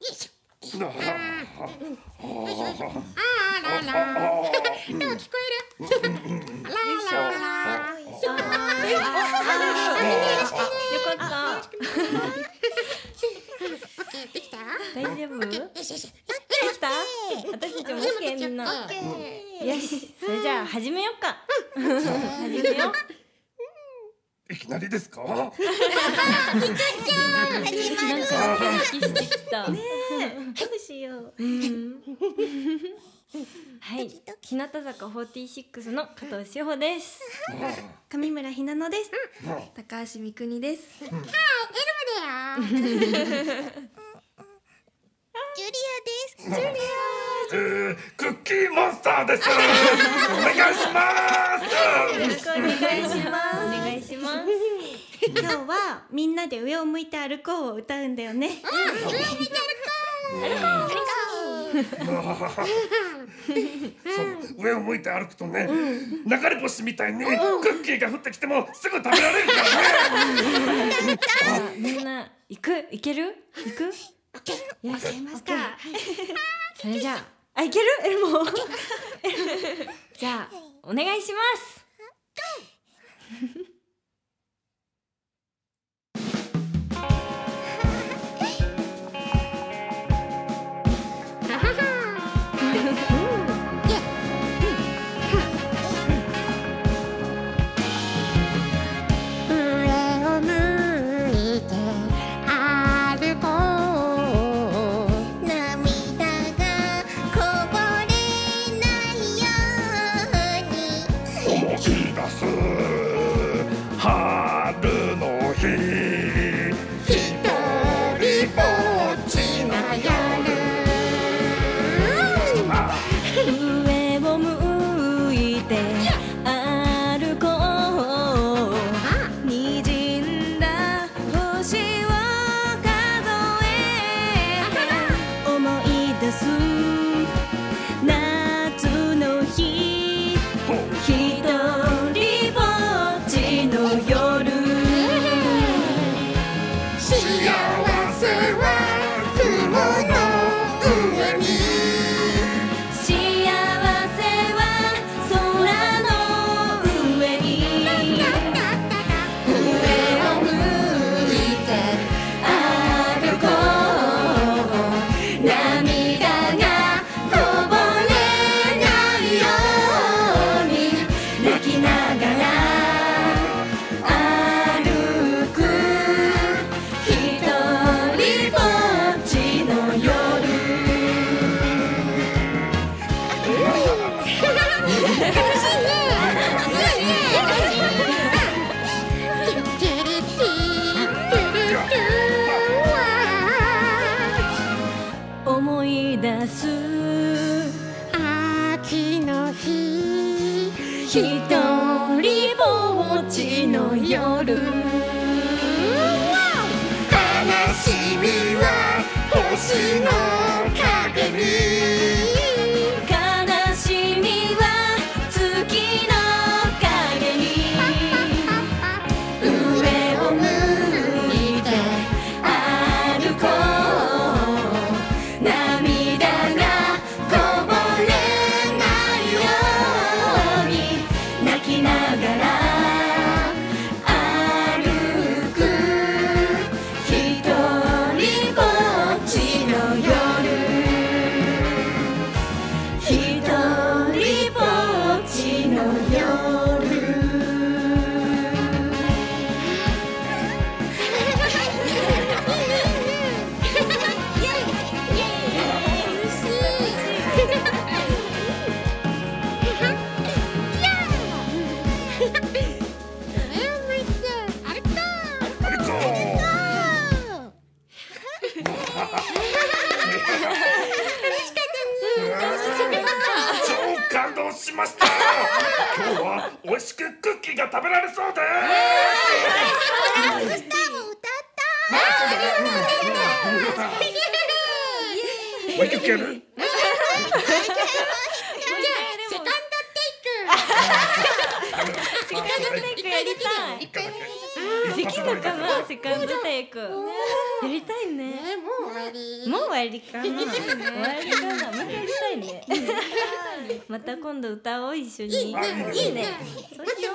いきなりですか？はい、日向坂46の加藤志保です。上村ひなのです。高橋みくにです。はい、エルムだよ。ジュリアです。クッキーモンスターです。お願いします。よろしくお願いします。お願いします。今日はみんなで上を向いて歩こうを歌うんだよね。上を向いて歩こう。歩こう。上を向いて歩くとね、流れ星みたいにクッキーが降ってきてもすぐ食べられるからね。みんな行ける？行く？行けますか？それじゃあ。あ、いける？エルモ。じゃあお願いします。いできるかな、セカンドテイクやりたいね。もう終わり、もう終わりかな、終わりかな、またやりたいね。また今度歌おう一緒に。いいね、いいね。そういう